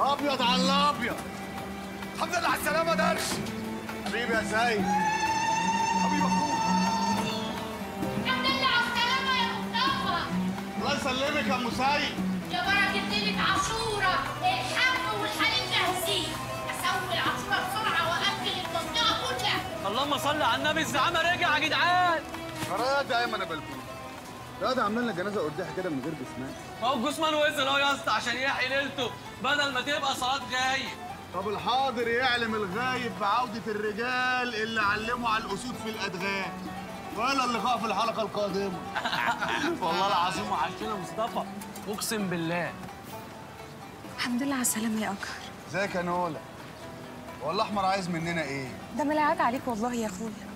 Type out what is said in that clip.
ابيض على الابيض. الحمد لله على السلامه درش حبيبي يا سيد. حبيبي اخوك. الحمد لله على السلامه يا مصطفى. الله يسلمك يا ام سيد. يا بركه ليله عاشوره الحم والحليب جاهزين. اسوي العاشوره بسرعه واكل المنطقه كلها. اللهم صل على النبي. الزعامه رجع يا جدعان. راضي يا ايمن يا بلبول. راضي عامل لنا جنازه قدها كده من غير جثمان. ما هو جثمان وزن اهو يا اسطى عشان يحيي ليلته بدل ما تبقى صلاه غايب. طب الحاضر يعلم الغايب بعودة الرجال اللي علموا على الأسود في الأدغال ولا اللقاء في الحلقة القادمة. والله العظيم وحشتنا مصطفى أقسم بالله. الحمد لله على السلامة يا أكهر. ازيك يا نولا؟ والله أحمر عايز مننا إيه؟ ده ملاعات عليك والله يا أخويا.